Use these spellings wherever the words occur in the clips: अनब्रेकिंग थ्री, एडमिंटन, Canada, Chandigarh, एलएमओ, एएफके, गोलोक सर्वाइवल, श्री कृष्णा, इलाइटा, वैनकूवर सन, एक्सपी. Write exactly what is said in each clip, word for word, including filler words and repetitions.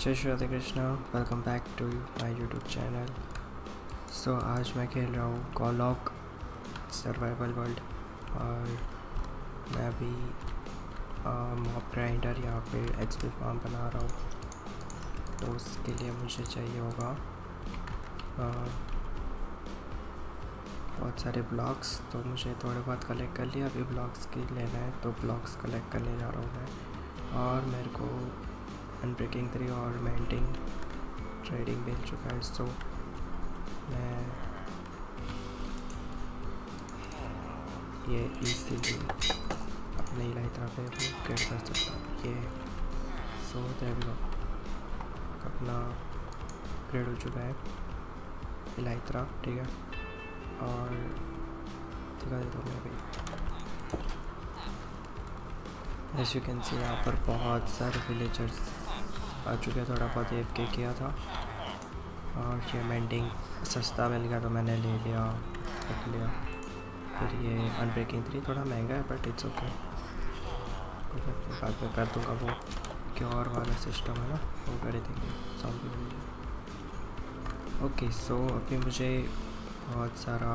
जय श्री कृष्णा, welcome back to my YouTube channel. So आज मैं खेल रहा हूँ गोलोक सर्वाइवल वर्ल्ड और मैं अभी मॉब ग्राइंडर यहाँ पे एक्सपी फार्म बना रहा हूँ, तो उसके लिए मुझे चाहिए होगा आ, बहुत सारे ब्लॉक्स। तो मुझे थोड़े बहुत कलेक्ट कर लिया, अभी ब्लॉक्स की लेना है तो ब्लॉक्स कलेक्ट करने जा रहा हूँ मैं। और मेरे को अनब्रेकिंग थ्री और मेंटिंग ट्रेडिंग मिल चुका है, सो मैं ये इजीली अपने इलाइटा पे कैट कर सकता हूँ। ये सो देव अपना ग्रेड हो चुका है इलाइटा, ठीक है। और दिखा देता हूँ मैं अभी, एज यू कैन सी यहाँ पर बहुत सारे विलेजर्स आ चुके हैं। थोड़ा बहुत एफ के किया था और ये मेंटिंग सस्ता मिल गया तो मैंने ले लिया रख लिया। फिर ये अनब्रेकिंग थ्री थोड़ा महंगा है बट इट्स ओके, बाद में कर दूँगा वो क्योर वाला सिस्टम है ना, वो करे देंगे सॉन्ग। ओके सो अभी मुझे बहुत सारा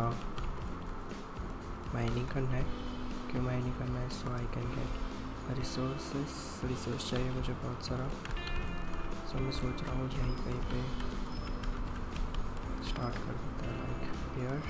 माइनिंग करना है। क्यों माइनिंग करना है? So I can get resources, resource चाहिए मुझे बहुत सारा। सो so, मैं सोच रहा हूँ यहीं कहीं पे स्टार्ट कर देता है, लाइक हियर।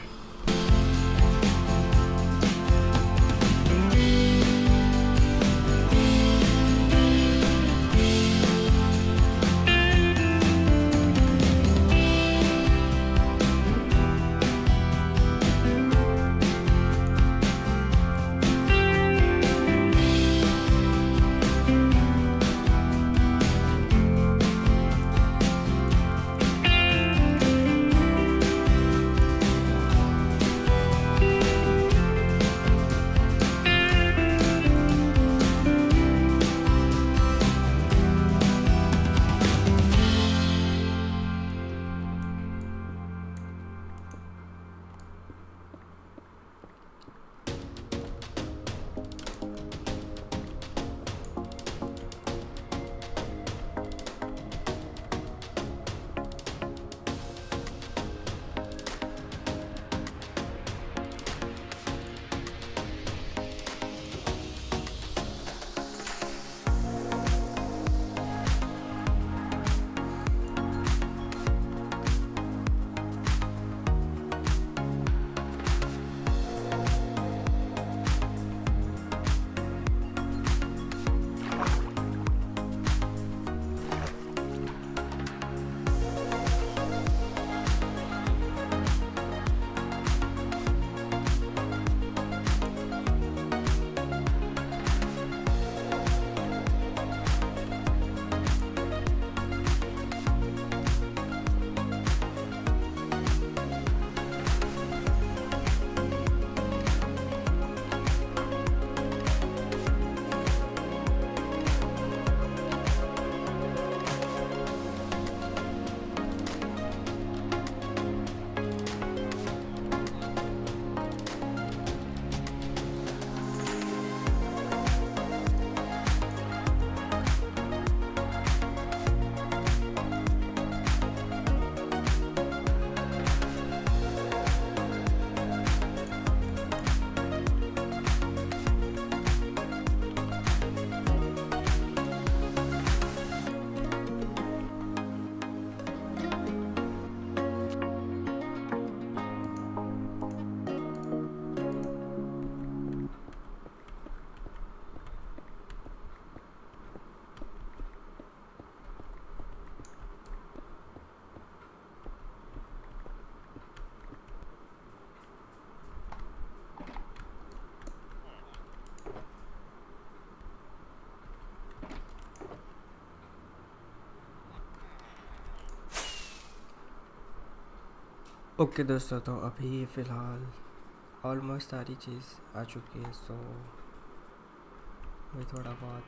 ओके okay, दोस्तों तो अभी फ़िलहाल ऑलमोस्ट सारी चीज़ आ चुकी है। सो मैं थोड़ा बहुत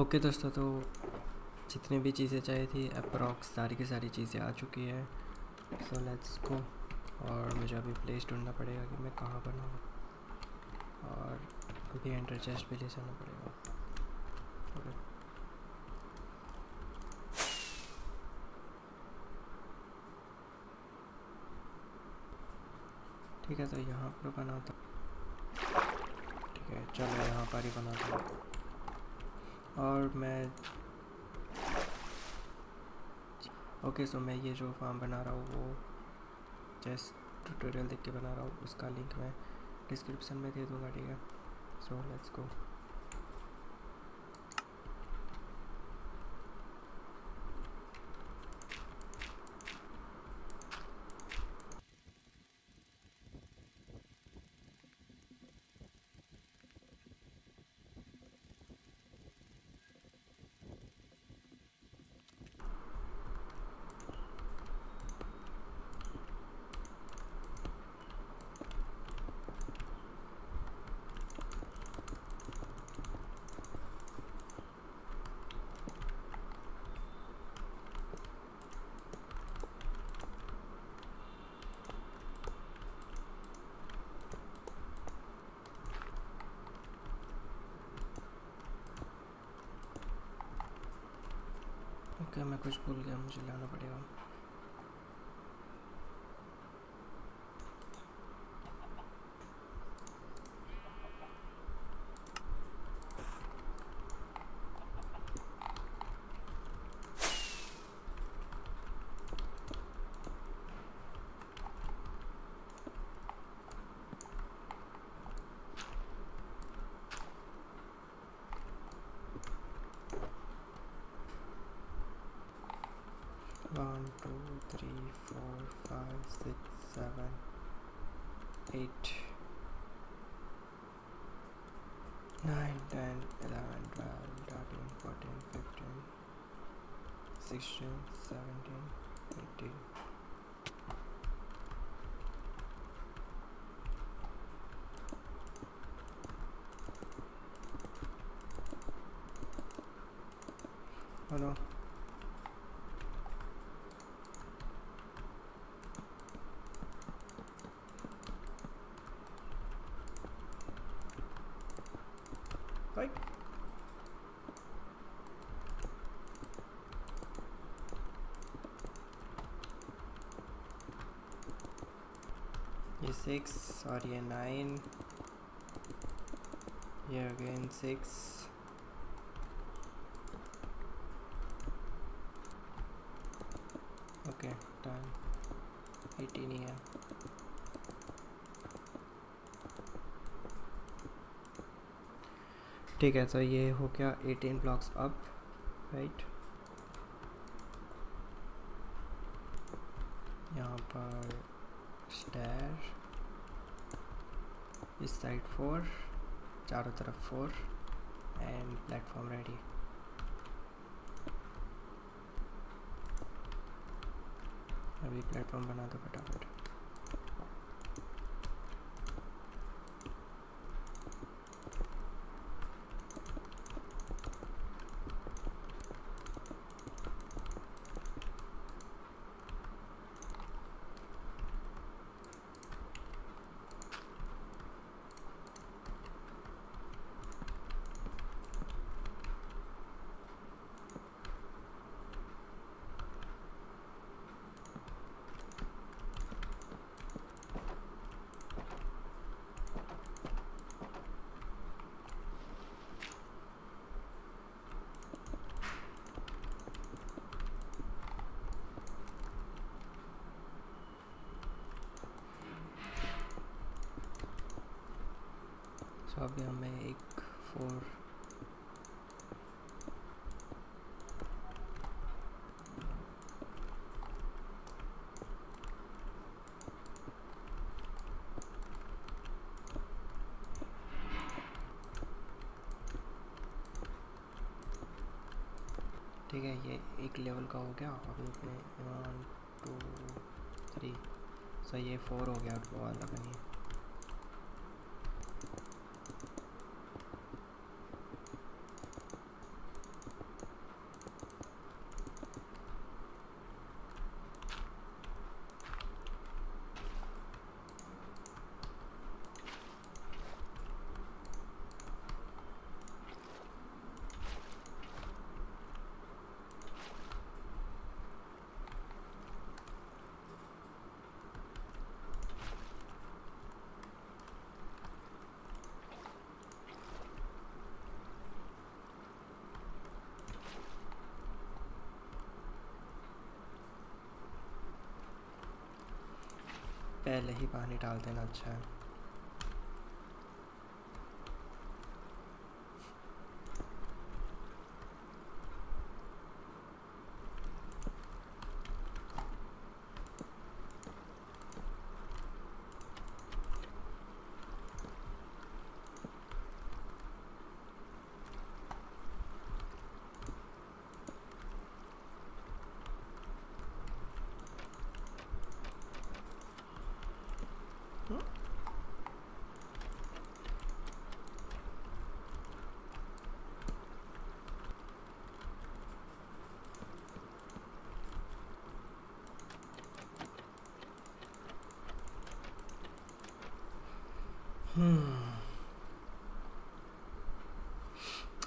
ओके दोस्तों, तो जितने भी चीज़ें चाहिए थी अप्रॉक्स सारी की सारी चीज़ें आ चुकी है। So let's go. और मुझे अभी प्लेस ढूंढना पड़ेगा कि मैं कहाँ बनाऊँ, और अभी एंटर चेस्ट भी ले जाना पड़ेगा। ठीक है, तो यहाँ पर बनाता हूँ। ठीक है, चलो यहाँ पर ही बनाता हूँ। और मैं ओके, सो मैं ये जो फार्म बना रहा हूँ वो जस्ट ट्यूटोरियल देख के बना रहा हूँ, उसका लिंक मैं डिस्क्रिप्शन में दे दूँगा। ठीक है, सो लेट्स गो। ओके, मैं कुछ भूल गया, मुझे लाना पड़ेगा। One, two, three, four, five, six, seven, eight, nine, ten, eleven, twelve, thirteen, fourteen, fifteen, sixteen, seventeen, eighteen. Oh no. ये सिक्स और ये नाइन, ये again six, okay done. Eighteen ही है। ठीक है, तो ये हो गया एटीन ब्लॉक्स अप, राइट। यहाँ पर स्टेयर, इस साइड फोर, चारों तरफ फोर, एंड प्लेटफॉर्म रेडी। अभी प्लेटफॉर्म बना दो फटाफट। तो अभी हमें एक फोर ठीक है, ये एक लेवल का हो गया। अभी अपने वन टू थ्री, सो ये फोर हो गया, वो अलग नहीं है। पहले ही पानी डाल देना अच्छा है।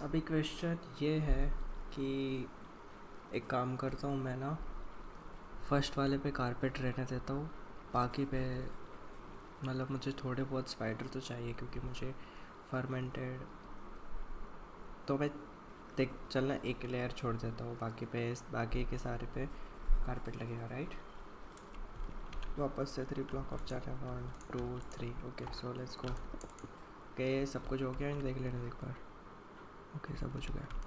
अभी क्वेश्चन ये है कि एक काम करता हूँ मैं ना, फर्स्ट वाले पे कारपेट रहने देता हूँ, बाकी पे मतलब मुझे थोड़े बहुत स्पाइडर तो चाहिए क्योंकि मुझे फर्मेंटेड, तो मैं देख चलना एक लेयर छोड़ देता हूँ, बाकी पे बाकी के सारे पे कारपेट लगेगा। राइट, वापस से थ्री ब्लॉक ऑफ जाना, one two three. Okay so let's go. Okay सब कुछ हो गया, इन देख लेना एक बार। ओके सब हो चुका है।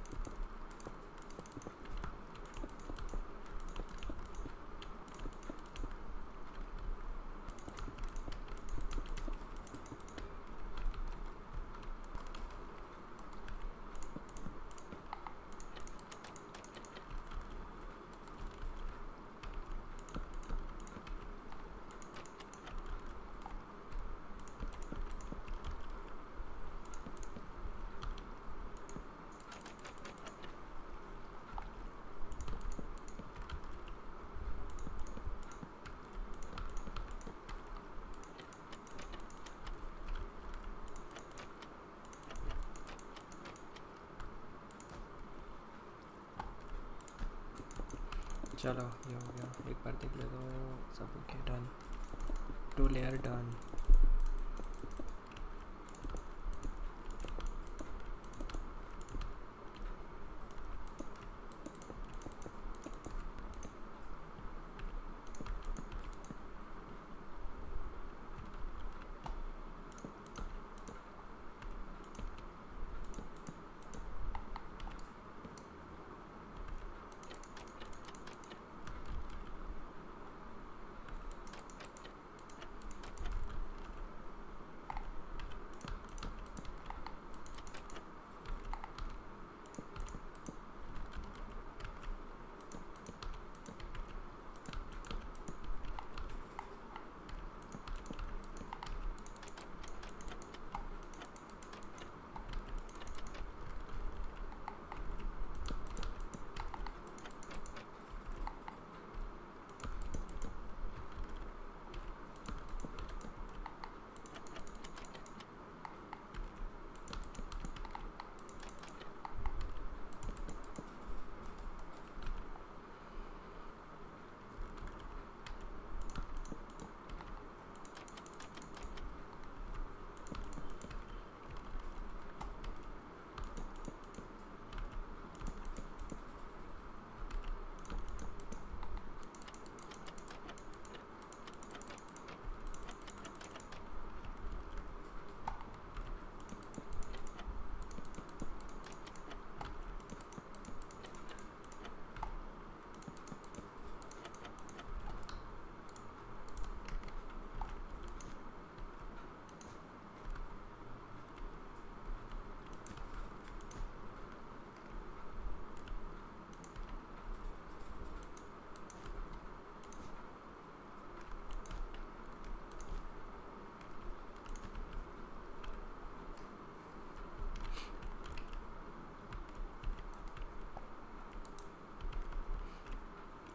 चलो ये हो गया, एक बार देख ले दो सब। Okay done, two layer done.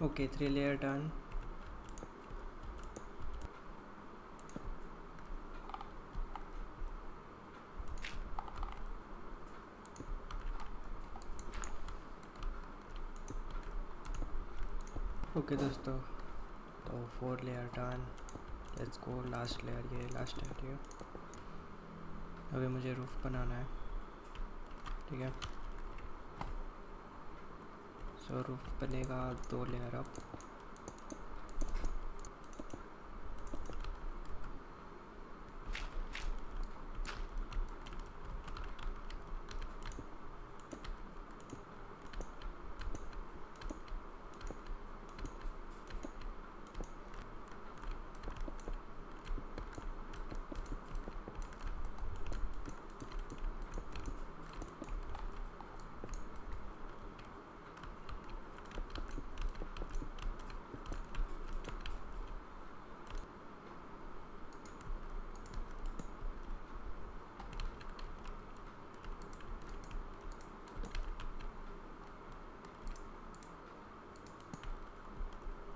Okay three layer done. Okay दोस्तों तो four layer done, let's go. Last layer, ये लास्ट लेयर है। अभी मुझे रूफ बनाना है, ठीक है। तो रूफ बनेगा दो लेयर अप।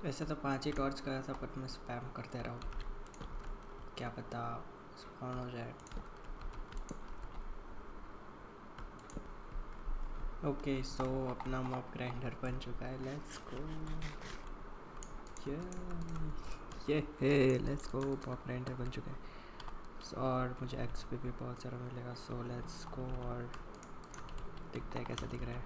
वैसे तो पांच ही टॉर्च गया था पर मैं स्पैम करते रहा हूँ, क्या पता स्पॉन हो जाए। ओके सो अपना मॉब ग्राइंडर बन चुका है, लेट्स गो। ये ये लेट्स गो, मॉब ग्राइंडर बन चुका है और मुझे एक्सपी भी बहुत सारा मिलेगा। सो लेट्स गो और दिखता है कैसा दिख रहा है।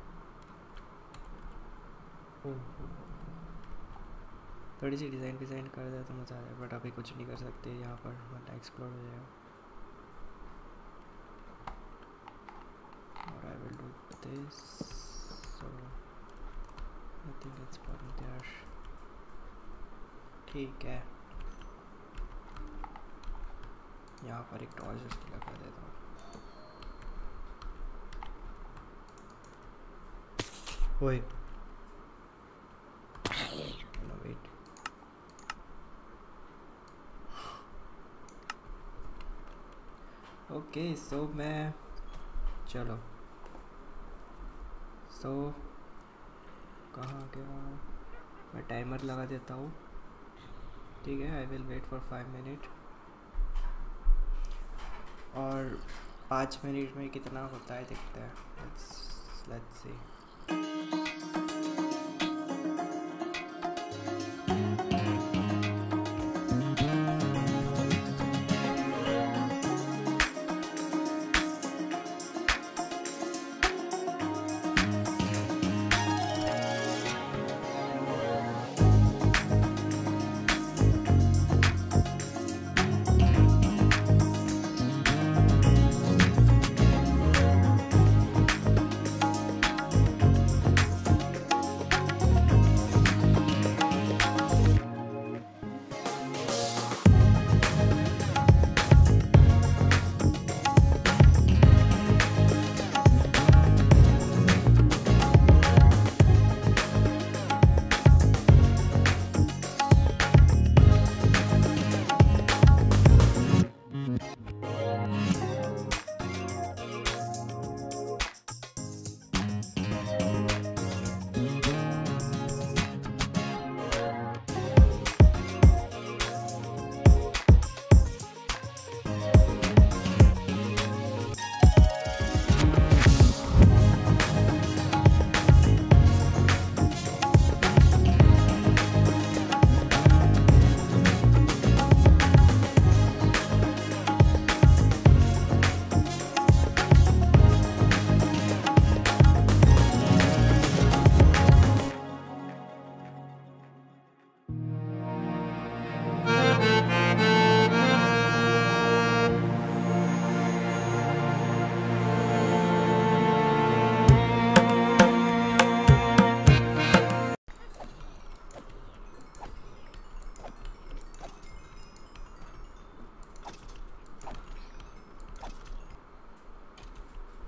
थोड़ी सी डिज़ाइन डिज़ाइन कर दे तो मज़ा आ जाए, बट अभी कुछ नहीं कर सकते यहाँ पर, मतलब एक्सप्लोर हो जाएगा। और I will do this, so I think it's for there. ठीक है, यहाँ पर एक टॉर्च लगा देता हूँ। ओए ओके okay, सो so मैं चलो सो so, कहाँ गया मैं? टाइमर लगा देता हूँ, ठीक है। I will wait for five minute और पाँच मिनट में कितना होता है देखते हैं। Let's let's see.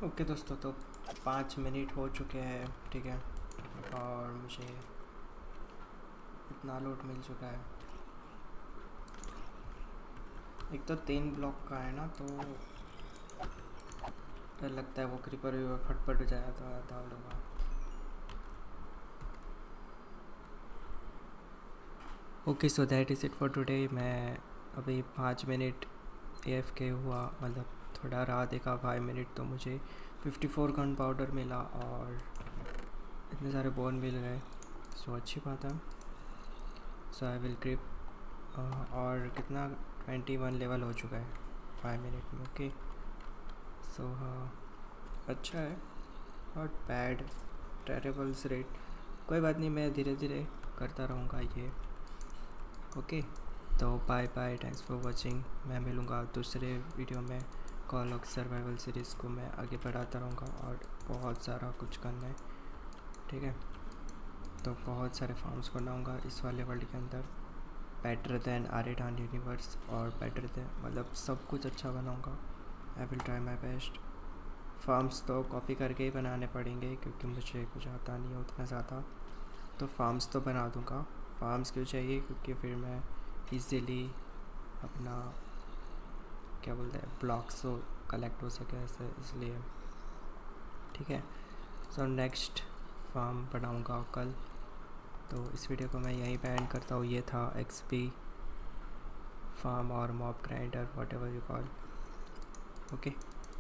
Okay okay, दोस्तों तो पाँच मिनट हो चुके हैं, ठीक है, और मुझे इतना लूट मिल चुका है। एक तो तीन ब्लॉक का है ना, तो डर लगता है वो क्रीपर भी फटफट जाए तो आधा होगा। Okay so that is it for today. मैं अभी पाँच मिनट एएफके हुआ, मतलब थोड़ा रहा देखा फाइव मिनट, तो मुझे फिफ्टी फोर गन पाउडर मिला और इतने सारे बोन मिल गए। सो so, अच्छी बात है। सो आई विल क्रिप और कितना ट्वेंटी वन लेवल हो चुका है फाइव मिनट में। ओके सो हाँ अच्छा है, नॉट बैड, टेरेबल्स रेट कोई बात नहीं, मैं धीरे धीरे करता रहूँगा ये। ओके okay, तो bye bye, thanks for watching. मैं मिलूँगा दूसरे वीडियो में, गोलोक सर्वाइवल सीरीज़ को मैं आगे बढ़ाता रहूँगा और बहुत सारा कुछ करना है, ठीक है। तो बहुत सारे फार्म्स बनाऊँगा इस वाले वर्ल्ड के अंदर, बेटर दैन आर एट हैन यूनिवर्स और बेटर दैन, मतलब सब कुछ अच्छा बनाऊँगा। I will try my best. Farms तो कॉपी करके ही बनाने पड़ेंगे क्योंकि मुझे कुछ आता नहीं है उतना ज़्यादा, तो फार्म्स तो बना दूँगा। फार्म्स क्यों चाहिए? क्योंकि फिर मैं ईज़िली अपना क्या बोलते हैं ब्लॉक्स हो कलेक्ट हो सके ऐसे, इसलिए ठीक है। सो नेक्स्ट फार्म बनाऊँगा कल, तो इस वीडियो को मैं यहीं पे एंड करता हूँ। ये था एक्सपी फार्म और mob grinder whatever you call. Okay,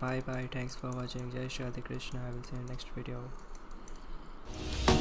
bye bye, thanks for watching, जय श्री कृष्णा, I will see you next video.